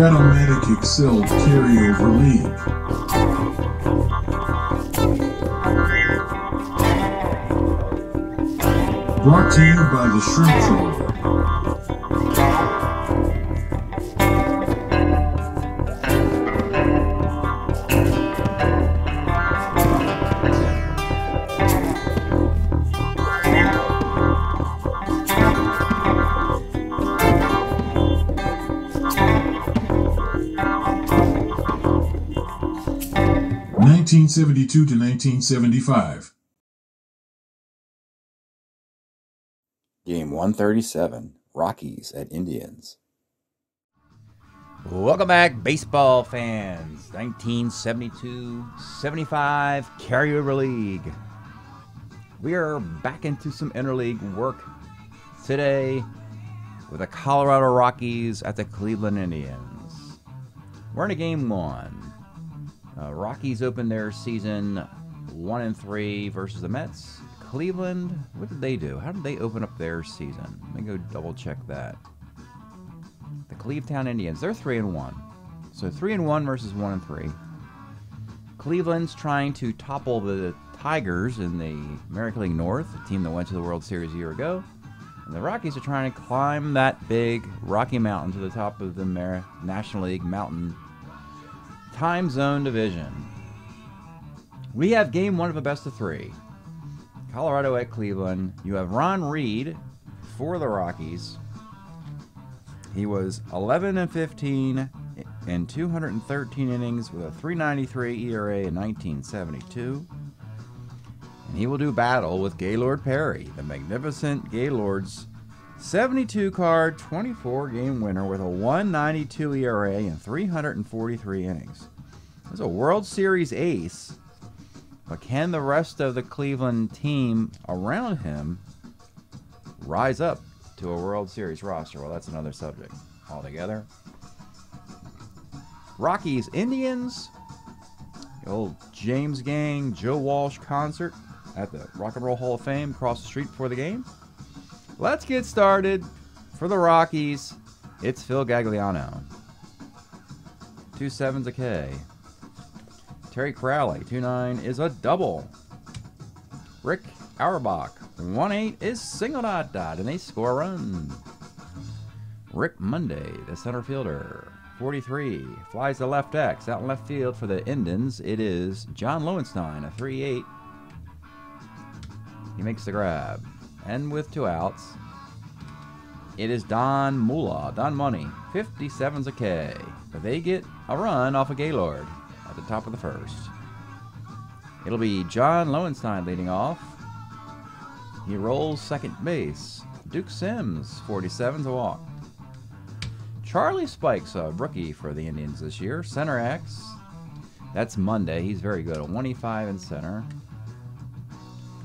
Strat-O-Matic excelled carryover league. Brought to you by the Shrimptrawler. 1972 to 1975. Game 137, Rockies at Indians. Welcome back, baseball fans. 1972-75 Carryover League. We are back into some interleague work today with the Colorado Rockies at the Cleveland Indians. We're in a game one. Rockies opened their season 1-3 versus the Mets. Cleveland, what did they do? How did they open up their season? Let me go double check that. The Cleavetown Indians, they're 3-1. So 3-1 versus 1-3. Cleveland's trying to topple the Tigers in the American League North, the team that went to the World Series a year ago. And the Rockies are trying to climb that big Rocky Mountain to the top of the National League Mountain Time Zone Division. We have game one of a best of three. Colorado at Cleveland. You have Ron Reed for the Rockies. He was 11-15 in 213 innings with a 3.93 ERA in 1972. And he will do battle with Gaylord Perry, the magnificent Gaylord's 72-card, 24-game winner with a 1.92 ERA and 343 innings. He's a World Series ace, but can the rest of the Cleveland team around him rise up to a World Series roster? Well, that's another subject altogether. Rockies, Indians, the old James Gang, Joe Walsh concert at the Rock and Roll Hall of Fame across the street before the game. Let's get started. For the Rockies, it's Phil Gagliano. 2-7's a K. Terry Crowley, 2-9 is a double. Rick Auerbach, 1-8 is single dot, and they score a run. Rick Monday, the center fielder, 43, flies to left X, out in left field for the Indians. It is John Lowenstein, a 3-8. He makes the grab. And with two outs, it is Don Money, 57's a K. But they get a run off of Gaylord at the top of the first. It'll be John Lowenstein leading off. He rolls second base. Duke Sims, 47's a walk. Charlie Spikes, a rookie for the Indians this year, center X. That's Monday. He's very good, a 1-5 in center.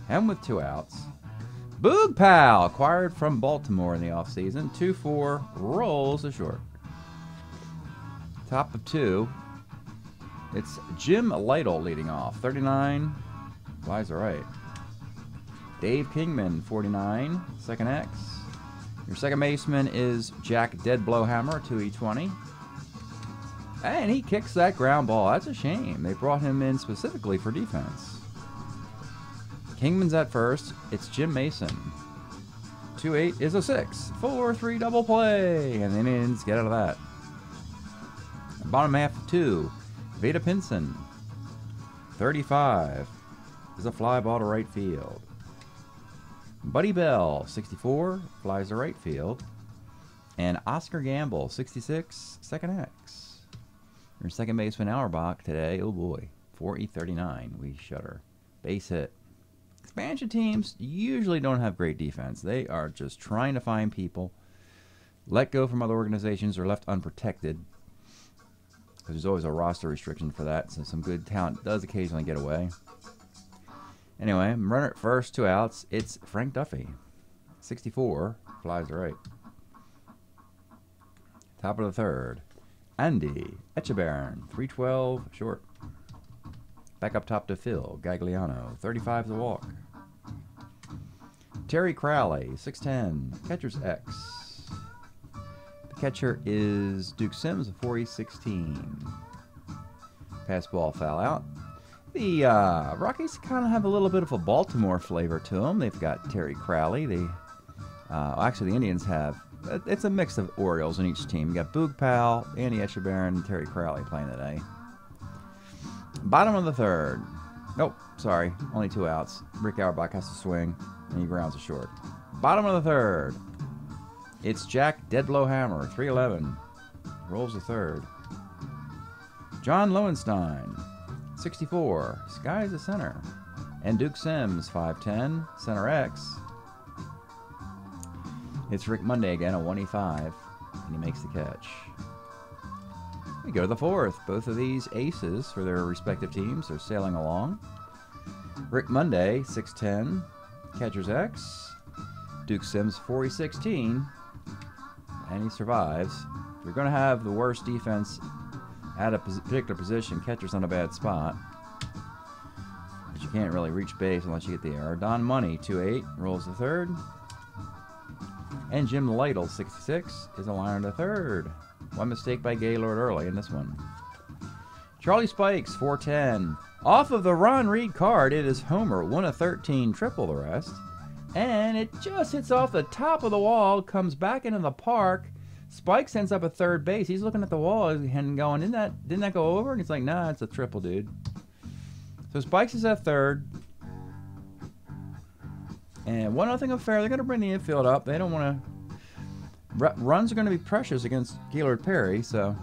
And with two outs, Boog Powell, acquired from Baltimore in the offseason, 2-4, rolls a short. Top of two, it's Jim Lytle leading off, 39, flies to right. Dave Kingman, 49, second X. Your second baseman is Jack Brohamer, 2-20. And he kicks that ground ball. That's a shame. They brought him in specifically for defense. Kingman's at first. It's Jim Mason. 2-8 is a 6. 4-3 double play. And the Indians get out of that. Bottom half of two. Vada Pinson. 35 is a fly ball to right field. Buddy Bell, 64, flies to right field. And Oscar Gamble, 66, second X. Your second baseman Auerbach today. Oh boy. 4-39. We shudder. Base hit. Expansion teams usually don't have great defense. They are just trying to find people let go from other organizations or left unprotected, because there's always a roster restriction for that, so some good talent does occasionally get away. Anyway, runner at first, two outs. It's Frank Duffy, 64, flies to right. Top of the third, Andy Etchebarren, 3-12, short. Back up top to Phil Gagliano, 35 is a walk. Terry Crowley, 6-10, catcher's X. The catcher is Duke Sims, a 4E16. Pass ball, foul out. The Rockies kind of have a little bit of a Baltimore flavor to them. They've got Terry Crowley. Actually, the Indians have. It's a mix of Orioles in each team. You got Boog Powell, Andy Etchebarren, and Terry Crowley playing today. Bottom of the third. Nope, sorry. Only two outs. Rick Auerbach has to swing, and he grounds it short. Bottom of the third. It's Jack Brohamer, 3-11. Rolls the third. John Lowenstein, 64. Sky's the center. And Duke Sims, 5'10", center X. It's Rick Monday again, a 1E5, and he makes the catch. We go to the fourth. Both of these aces for their respective teams are sailing along. Rick Monday, 6'10", catcher's X. Duke Sims, 4E16, and he survives. We're going to have the worst defense at a particular position. Catcher's on a bad spot, but you can't really reach base unless you get the error. Don Money, 2-8, rolls the third. And Jim Lytle, 66, is a liner to third. One mistake by Gaylord early in this one. Charlie Spikes, 410. Off of the Ron Reed card, it is homer, 1 of 13, triple the rest. And it just hits off the top of the wall, comes back into the park. Spikes ends up at third base. He's looking at the wall and going, didn't that go over? And he's like, nah, it's a triple, dude. So Spikes is at third. And 1-0 affair. They're going to bring the infield up. They don't want to. Runs are going to be precious against Gaylord Perry. So,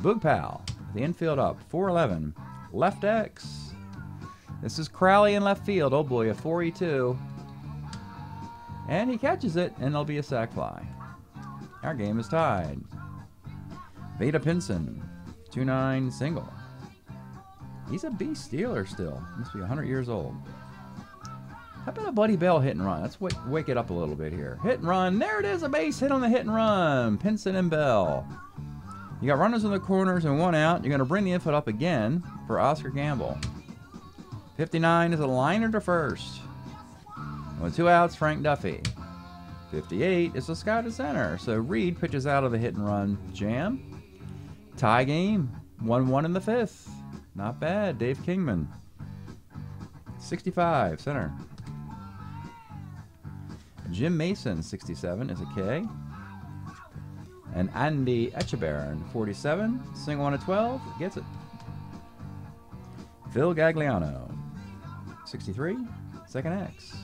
Boog Powell, the infield up, 4-11. Left X. This is Crowley in left field. Oh boy, a 4-E2. And he catches it, and there'll be a sac fly. Our game is tied. Vada Pinson, 2-9 single. He's a beast stealer still. Must be 100 years old. How about a Buddy Bell hit and run? Let's wake it up a little bit here. Hit and run. There it is, a base hit on the hit and run. Pinson and Bell. You got runners in the corners and one out. You're going to bring the infield up again for Oscar Gamble. 59 is a liner to first. With two outs, Frank Duffy. 58 is a sky to center. So Reed pitches out of the hit and run jam. Tie game. 1-1 in the fifth. Not bad. Dave Kingman. 65, center. Jim Mason, 67, is a K. And Andy Etchebarren, 47, single 1 of 12, gets it. Phil Gagliano, 63, second X.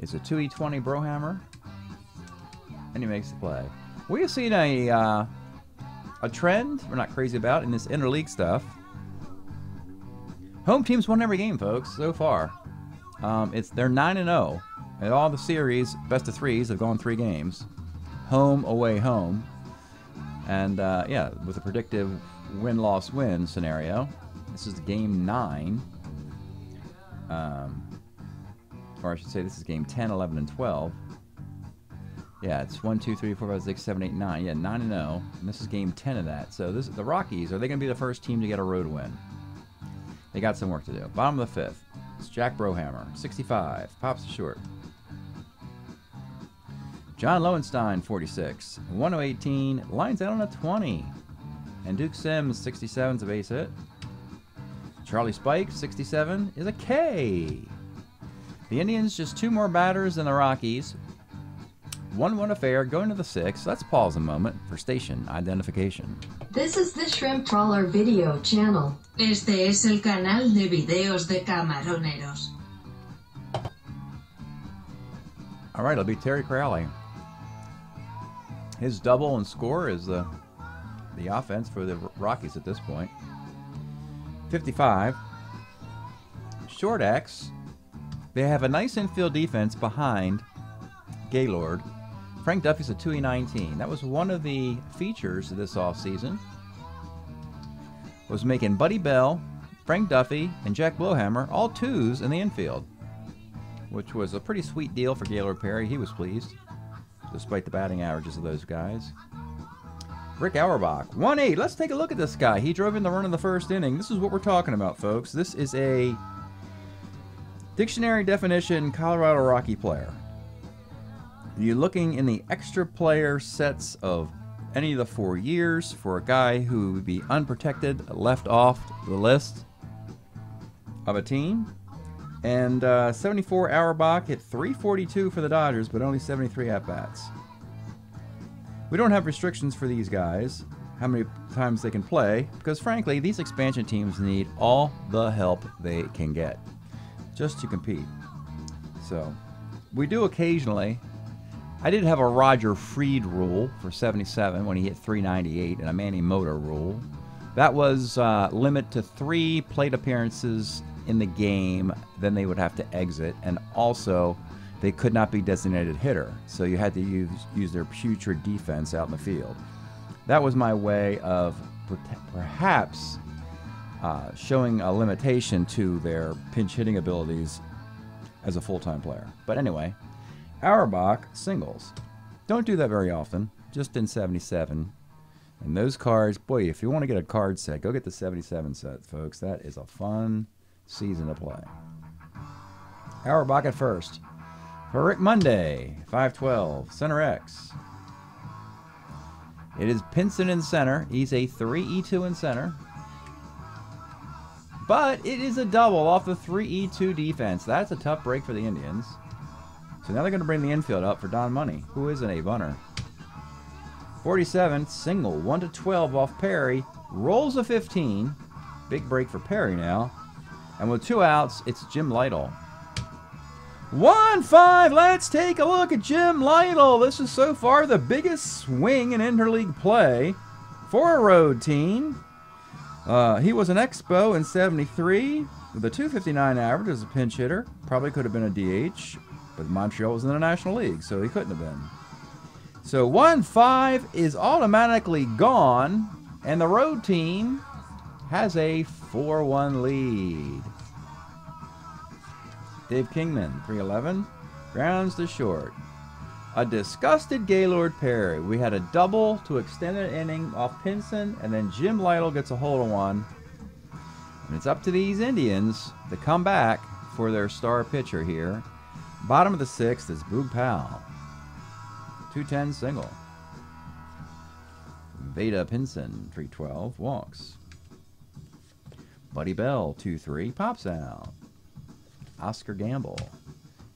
It's a 2E20 Brohamer, and he makes the play. We have seen a trend we're not crazy about in this interleague stuff. Home teams won every game, folks, so far. They're 9-0, and all the series best of threes have gone 3 games, home, away, home, and yeah, with a predictive win-loss-win scenario. This is game 9, or I should say, this is game 10, 11, and 12. Yeah, it's 1, 2, 3, 4, 5, 6, 7, 8, 9. Yeah, 9-0, and this is game 10 of that. So this, the Rockies, are they going to be the first team to get a road win? They got some work to do. Bottom of the fifth. It's Jack Brohamer, 65, pops it short. John Lowenstein, 46, 1-18, lines out on a 20. And Duke Sims, 67, is a base hit. Charlie Spike, 67, is a K. The Indians just 2 more batters than the Rockies. 1-1 affair, going to the 6th. Let's pause a moment for station identification. This is the Shrimptrawler video channel. Este es el canal de videos de camaroneros. All right, it'll be Terry Crowley. His double and score is the offense for the Rockies at this point. 55. Short X. They have a nice infield defense behind Gaylord. Frank Duffy's a 2E19. That was one of the features of this offseason, was making Buddy Bell, Frank Duffy, and Jack Brohamer all 2s in the infield, which was a pretty sweet deal for Gaylord Perry. He was pleased, despite the batting averages of those guys. Rick Auerbach, 1-8. Let's take a look at this guy. He drove in the run in the first inning. This is what we're talking about, folks. This is a dictionary definition Colorado Rocky player. You're looking in the extra player sets of any of the 4 years for a guy who would be unprotected, left off the list of a team. And 74 Auerbach hit 342 for the Dodgers, but only 73 at-bats. We don't have restrictions for these guys, how many times they can play, because frankly, these expansion teams need all the help they can get just to compete. So we do occasionally. I did have a Roger Freed rule for 77 when he hit 398 and a Manny Mota rule. That was limit to 3 plate appearances in the game, then they would have to exit, and also they could not be designated hitter, so you had to use their putrid defense out in the field. That was my way of perhaps showing a limitation to their pinch hitting abilities as a full-time player. But anyway, Auerbach singles. Don't do that very often, just in 77. And those cards, boy, if you want to get a card set, go get the 77 set, folks. That is a fun season to play. Auerbach at first. For Rick Monday, 512, center X. It is Pinson in center. He's a 3-E2 in center. But it is a double off the 3-E2 defense. That's a tough break for the Indians. So now they're going to bring the infield up for Don Money, who is an A bunter. 47, single, 1-12 off Perry. Rolls a 15. Big break for Perry now. And with 2 outs, it's Jim Lytle. 1-5, let's take a look at Jim Lytle. This is so far the biggest swing in interleague play for a road team. He was an Expo in 73 with a 259 average as a pinch hitter. Probably could have been a DH, but Montreal was in the National League, so he couldn't have been. So 1-5 is automatically gone, and the road team has a 4-1 lead. Dave Kingman, 311, grounds to short. A disgusted Gaylord Perry. We had a double to extend an inning off Pinson, and then Jim Lytle gets a hold of one. And it's up to these Indians to come back for their star pitcher here. Bottom of the 6th is Boog Powell. 210 single. Vada Pinson, 312, walks. Buddy Bell, 2-3, pops out. Oscar Gamble,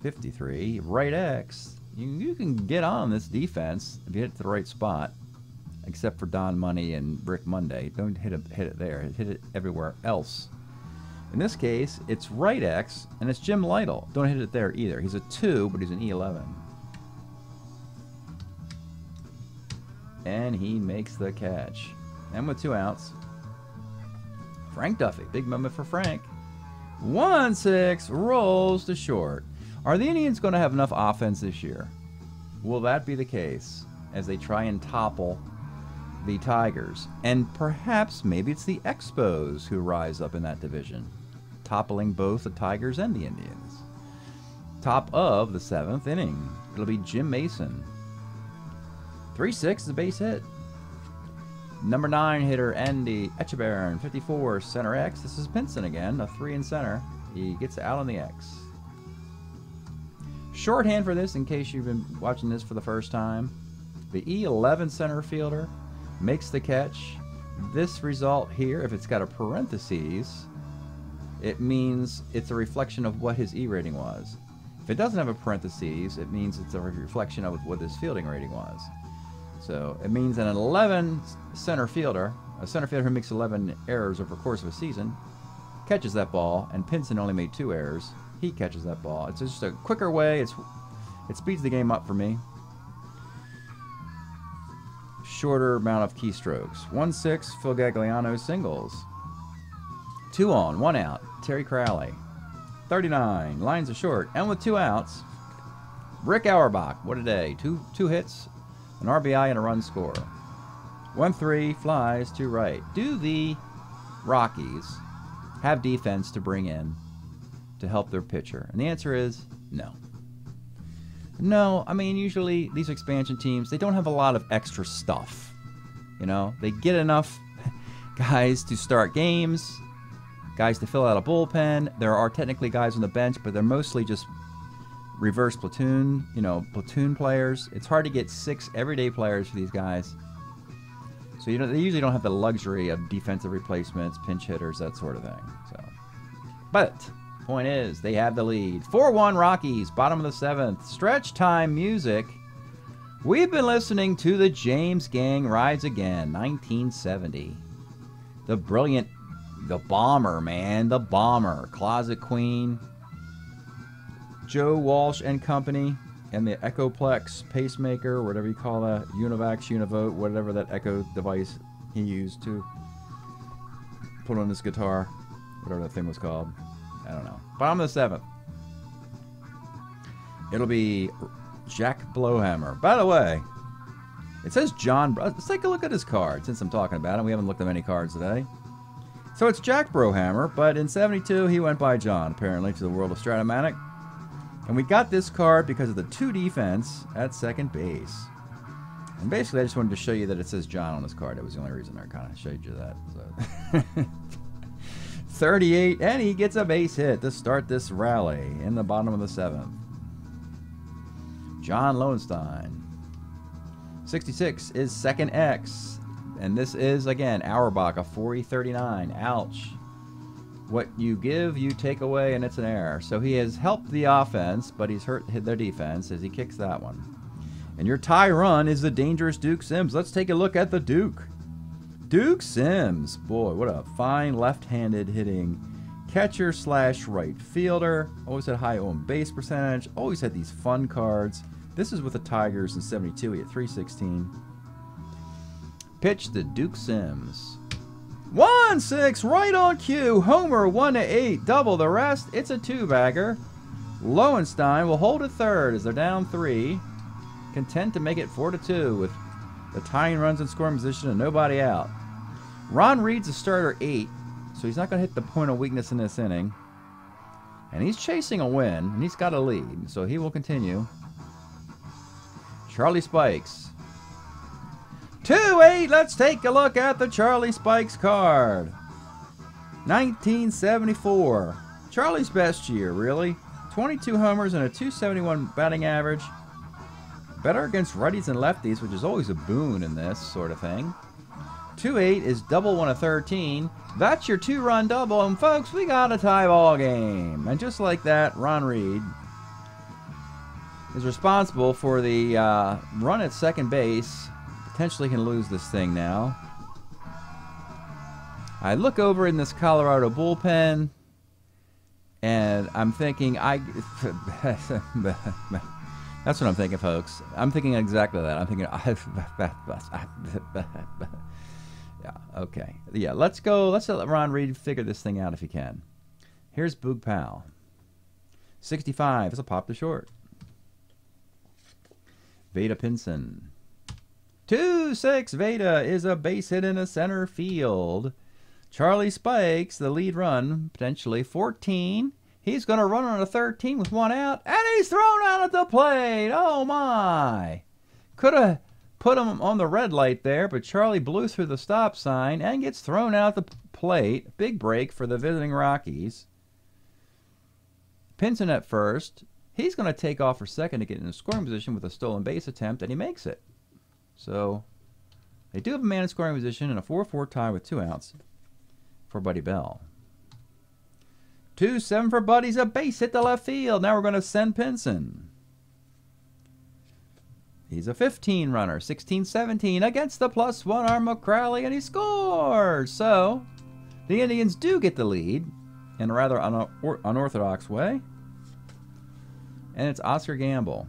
53, right X. You can get on this defense if you hit it to the right spot, except for Don Money and Rick Monday. Don't hit it there. Hit it everywhere else. In this case, it's right X, and it's Jim Lytle. Don't hit it there either. He's a 2, but he's an E11. And he makes the catch. And with 2 outs, Frank Duffy. Big moment for Frank. 1-6, rolls to short. Are the Indians going to have enough offense this year? Will that be the case as they try and topple the Tigers? And perhaps maybe it's the Expos who rise up in that division, toppling both the Tigers and the Indians. Top of the 7th inning. It'll be Jim Mason. 3-6 is a base hit. Number 9 hitter Andy Etchebarren, 54, center X. This is Pinson again, a 3 in center. He gets out on the X. Shorthand for this, in case you've been watching this for the first time, the E11 center fielder makes the catch. This result here, if it's got a parentheses, it means it's a reflection of what his E rating was. If it doesn't have a parentheses, it means it's a reflection of what his fielding rating was. So it means an 11 center fielder, a center fielder who makes 11 errors over the course of a season, catches that ball, and Pinson only made 2 errors. He catches that ball. It's just a quicker way. It speeds the game up for me. Shorter amount of keystrokes. 1-6, Phil Gagliano singles. 2 on, 1 out, Terry Crowley. 39, lines are short, and with 2 outs, Rick Auerbach. What a day. Two hits, an RBI, and a run score. 1-3, flies to right. Do the Rockies have defense to bring in to help their pitcher? And the answer is no. No, I mean, usually these expansion teams, they don't have a lot of extra stuff. You know, they get enough guys to start games, guys to fill out a bullpen. There are technically guys on the bench, but they're mostly just reverse platoon, you know, platoon players. It's hard to get 6 everyday players for these guys. So you know, they usually don't have the luxury of defensive replacements, pinch hitters, that sort of thing. So, but point is, they have the lead. 4-1 Rockies, bottom of the 7th. Stretch time music. We've been listening to The James Gang Rides Again, 1970. The brilliant, the bomber, man, the bomber. Closet Queen, Joe Walsh and company, and the Echoplex pacemaker, whatever you call that, Univax, Univote, whatever that echo device he used to put on his guitar, whatever that thing was called. I don't know. Bottom of the 7th. It'll be Jack Brohamer. By the way, it says John. Let's take a look at his card, since I'm talking about him. We haven't looked at many cards today. So it's Jack Brohamer, but in 72, he went by John, apparently, to the world of Strat-O-Matic. And we got this card because of the 2 defense at second base. And basically, I just wanted to show you that it says John on this card. That was the only reason I kind of showed you that. So. 38, and he gets a base hit to start this rally in the bottom of the 7th. John Lowenstein. 66 is second X. And this is, again, Auerbach, a 4E39. Ouch. What you give, you take away, and it's an error. So he has helped the offense, but he's hurt their defense as he kicks that one. And your tie run is the dangerous Duke Sims. Let's take a look at the Duke. Duke Sims. Boy, what a fine left-handed hitting catcher slash right fielder. Always had high on base percentage. Always had these fun cards. This is with the Tigers in 72. He hit 316. Pitch the Duke Sims. 1-6, right on cue. Homer 1-8, double the rest. It's a 2-bagger. Lowenstein will hold a third as they're down 3. Content to make it 4-2 with the tying runs in scoring position and nobody out. Ron Reed's a starter 8, so he's not going to hit the point of weakness in this inning. And he's chasing a win, and he's got a lead, so he will continue. Charlie Spikes. 2-8, let's take a look at the Charlie Spikes card. 1974. Charlie's best year, really. 22 homers and a 271 batting average. Better against righties and lefties, which is always a boon in this sort of thing. 2-8 is double 1-13. That's your 2-run double, and folks, we got a tie ball game. And just like that, Ron Reed is responsible for the run at second base. Potentially can lose this thing now. I look over in this Colorado bullpen, and I'm thinking, that's what I'm thinking, folks. I'm thinking exactly that. I'm thinking, yeah, okay. Yeah, let's go. Let's let Ron Reed figure this thing out if he can. Here's Boog Powell. 65. It's a pop to short. Vada Pinson. 2-6, Vada is a base hit in the center field. Charlie Spikes, the lead run, potentially 14. He's going to run on a 13 with 1 out, and he's thrown out at the plate. Oh, my. Could have put him on the red light there, but Charlie blew through the stop sign and gets thrown out at the plate. Big break for the visiting Rockies. Pinson at first. He's going to take off for second to get in a scoring position with a stolen base attempt, and he makes it. So they do have a man in scoring position and a 4-4 tie with 2 outs for Buddy Bell. 2-7 for Buddy's a base hit to left field. Now we're going to send Pinson. He's a 15 runner, 16-17 against the +1 arm of Crowley, and he scores. So the Indians do get the lead in a rather unorthodox way. And it's Oscar Gamble.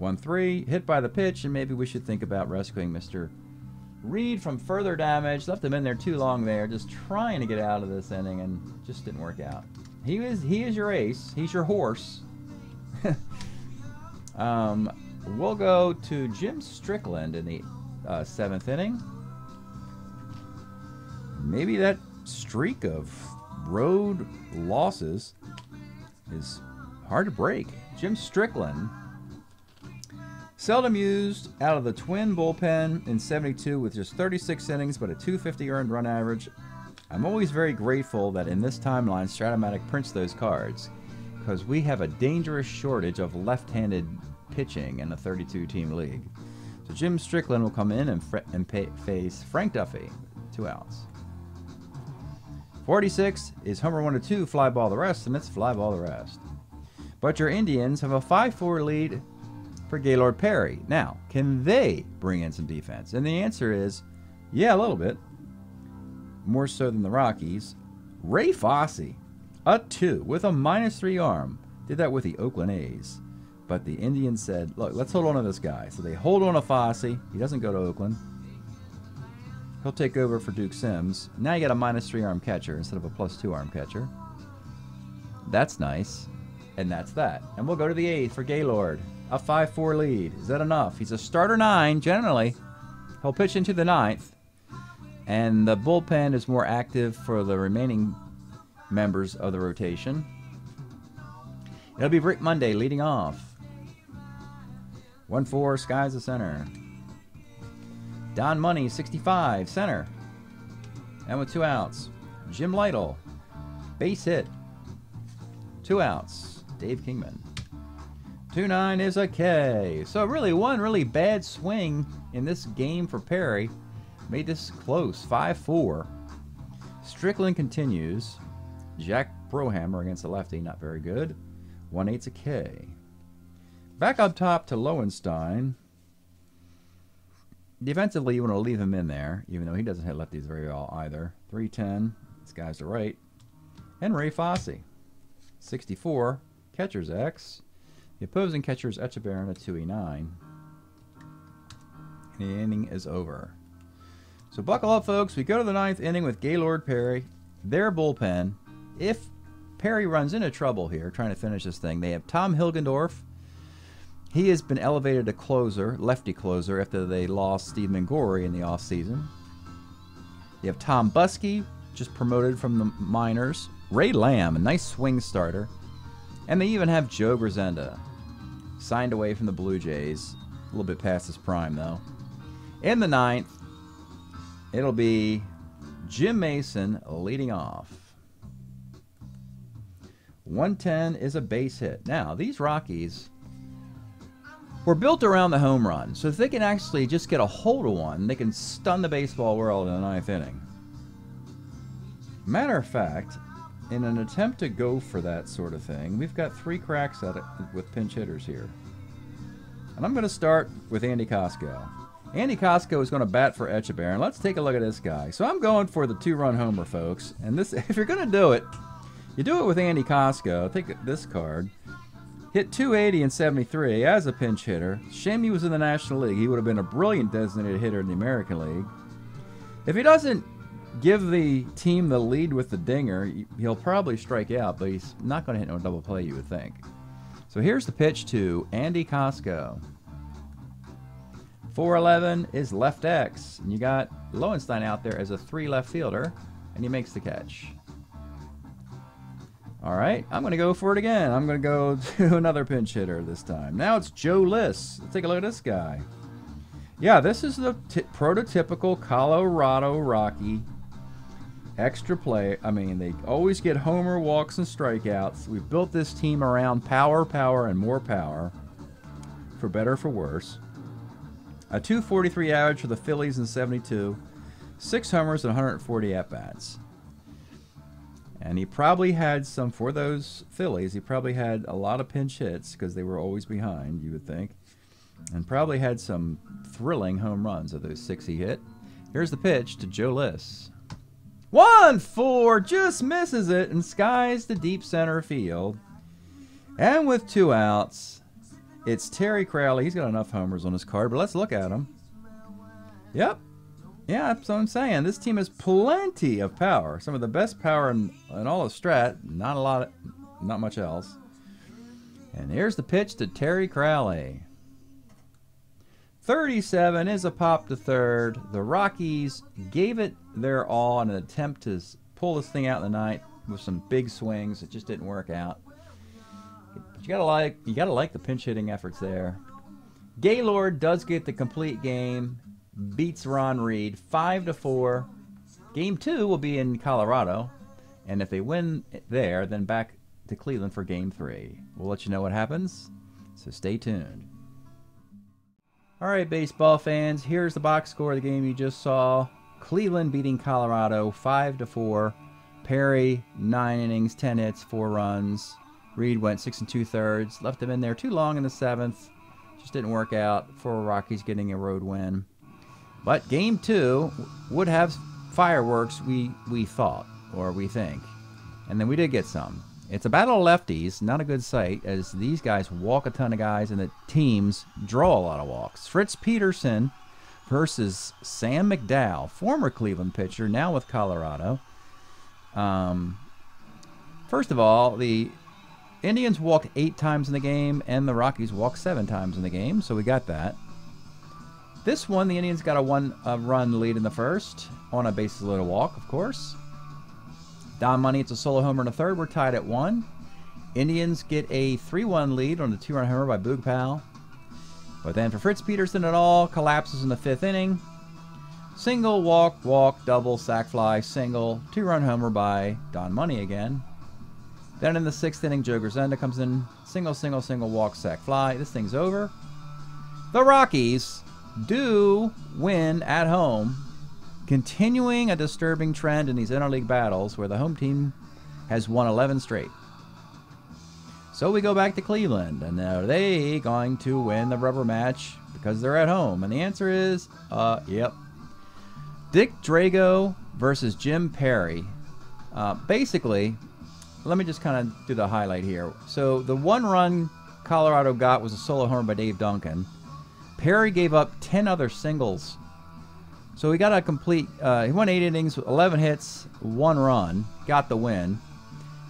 1-3, hit by the pitch, and maybe we should think about rescuing Mr. Reed from further damage. Left him in there too long there, just trying to get out of this inning, and just didn't work out. He is your ace. He's your horse. We'll go to Jim Strickland in the 7th inning. Maybe that streak of road losses is hard to break. Jim Strickland. Seldom used out of the Twin bullpen in 72 with just 36 innings but a 250 earned run average. I'm always very grateful that in this timeline Strat-O-Matic prints those cards. because we have a dangerous shortage of left-handed pitching in the 32-team league. So Jim Strickland will come in and face Frank Duffy, 2 outs. 46 is homer 1-2, fly ball the rest, and it's fly ball the rest. But your Indians have a 5-4 lead for Gaylord Perry. Now, can they bring in some defense? And the answer is, yeah, a little bit. More so than the Rockies. Ray Fosse, a 2 with a -3 arm. Did that with the Oakland A's. But the Indians said, look, let's hold on to this guy. So they hold on to Fosse. He doesn't go to Oakland. He'll take over for Duke Sims. Now you got a -3 arm catcher instead of a +2 arm catcher. That's nice. And that's that. And we'll go to the 8th for Gaylord. A 5-4 lead. Is that enough? He's a starter 9, generally. He'll pitch into the 9th. And the bullpen is more active for the remaining members of the rotation. It'll be Rick Monday leading off. 1-4, skies the center. Don Money, 65, center. And with 2 outs, Jim Lytle, base hit. 2 outs, Dave Kingman. 2-9 is a K. So really one really bad swing in this game for Perry. Made this close, 5-4. Strickland continues. Jack Brohamer against the lefty, not very good. 1-8's a K. Back up top to Lowenstein. Defensively, you want to leave him in there, even though he doesn't hit lefties very well either. 3-10, this guy's to right. And Ray Fosse, 64, catcher's X. The opposing catcher is Etchebarren at 2-9. And the inning is over. So buckle up, folks. We go to the 9th inning with Gaylord Perry, their bullpen. If Perry runs into trouble here trying to finish this thing, they have Tom Hilgendorf. He has been elevated to closer, lefty closer, after they lost Steve Mingori in the offseason. You have Tom Buskey, just promoted from the minors. Ray Lamb, a nice swing starter. And they even have Joe Grisenda, signed away from the Blue Jays. A little bit past his prime, though. In the 9th, it'll be Jim Mason leading off. 1-10 is a base hit. Now, these Rockies were built around the home run, so if they can actually just get a hold of one, they can stun the baseball world in the 9th inning. Matter of fact, in an attempt to go for that sort of thing, we've got 3 cracks at it with pinch hitters here. And I'm going to start with Andy Kosco. Andy Kosco is going to bat for Etchebarren. Let's take a look at this guy. So I'm going for the 2-run homer, folks. And this, if you're going to do it, you do it with Andy Kosco. Take this card. Hit 280 and 73 as a pinch hitter. Shame he was in the National League. He would have been a brilliant designated hitter in the American League. If he doesn't give the team the lead with the dinger, he'll probably strike out, but he's not going to hit no double play, you would think. So here's the pitch to Andy Kosco. 411 is left X, and you got Lowenstein out there as a 3 left fielder, and he makes the catch. All right, I'm going to go for it again. I'm going to go to another pinch hitter this time. Now it's Joe Liss. Let's take a look at this guy. Yeah, this is the prototypical Colorado Rocky extra play. I mean, they always get homer, walks, and strikeouts. We've built this team around power, power, and more power, for better, for worse. A 243 average for the Phillies in 72, 6 homers, and 140 at-bats. And he probably had some, for those Phillies, he probably had a lot of pinch hits because they were always behind, you would think, and probably had some thrilling home runs of those 6 he hit. Here's the pitch to Joe Liss. 1-4, just misses it and skies the deep center field. And with 2 outs, it's Terry Crowley. He's got enough homers on his card, but let's look at him. Yep. Yeah, that's what I'm saying. This team has plenty of power. Some of the best power in all of Strat. Not much else. And here's the pitch to Terry Crowley. 37 is a pop to third. The Rockies gave it their all in an attempt to pull this thing out in the 9th with some big swings. It just didn't work out. But you gotta like the pinch hitting efforts there. Gaylord does get the complete game, beats Ron Reed 5-4. Game 2 will be in Colorado, and if they win there, then back to Cleveland for Game 3. We'll let you know what happens, so stay tuned. Alright, baseball fans, here's the box score of the game you just saw. Cleveland beating Colorado 5-4. Perry, 9 innings, 10 hits, 4 runs. Reed went 6 2/3. Left him in there too long in the 7th. Just didn't work out for Rockies getting a road win. But Game 2 would have fireworks, we thought, or we think. And then we did get some. It's a battle of lefties, not a good sight, as these guys walk a ton of guys and the teams draw a lot of walks. Fritz Peterson versus Sam McDowell, former Cleveland pitcher, now with Colorado. First of all, the Indians walked 8 times in the game, and the Rockies walked 7 times in the game, so we got that. This one, the Indians got a one-run lead in the first, on a bases loaded walk, of course. Don Money, it's a solo homer in the third. We're tied at 1. Indians get a 3-1 lead on the 2-run homer by Boog Powell. But then for Fritz Peterson, it all collapses in the 5th inning. Single, walk, walk, double, sac fly, single, 2-run homer by Don Money again. Then in the 6th inning, Joe Grisenda comes in. Single, single, single, walk, sac fly. This thing's over. The Rockies do win at home, continuing a disturbing trend in these interleague battles where the home team has won 11 straight. So we go back to Cleveland, and are they going to win the rubber match because they're at home? And the answer is, yep. Dick Drago versus Jim Perry. Basically, let me just kind of do the highlight here. So the 1 run Colorado got was a solo homer by Dave Duncan. Perry gave up 10 other singles. So he got a complete, he won 8 innings, 11 hits, 1 run, got the win.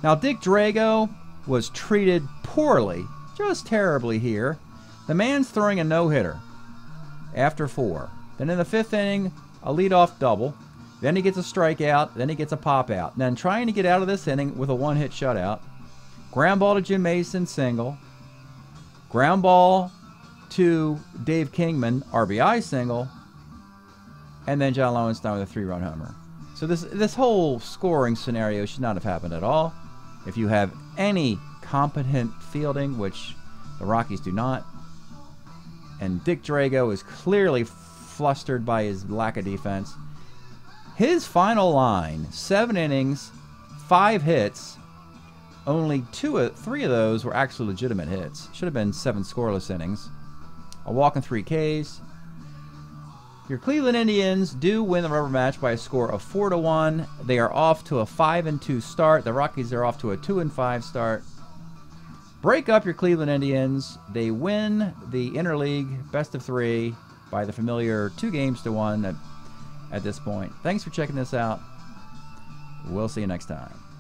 Now Dick Drago was treated poorly, just terribly here. The man's throwing a no-hitter after 4. Then in the 5th inning, a leadoff double. Then he gets a strikeout, then he gets a pop out. And then trying to get out of this inning with a one-hit shutout. Ground ball to Jim Mason, single. Ground ball to Dave Kingman, RBI single. And then John Lowenstein with a 3-run homer. So this whole scoring scenario should not have happened at all. If you have any competent fielding, which the Rockies do not, and Dick Drago is clearly flustered by his lack of defense. His final line, 7 innings, 5 hits, only 3 of those were actually legitimate hits. Should have been 7 scoreless innings. A walk and 3 Ks. Your Cleveland Indians do win the rubber match by a score of 4-1. They are off to a 5-2 start. The Rockies are off to a 2-5 start. Break up your Cleveland Indians. They win the interleague best of 3 by the familiar 2-1 at this point. Thanks for checking this out. We'll see you next time.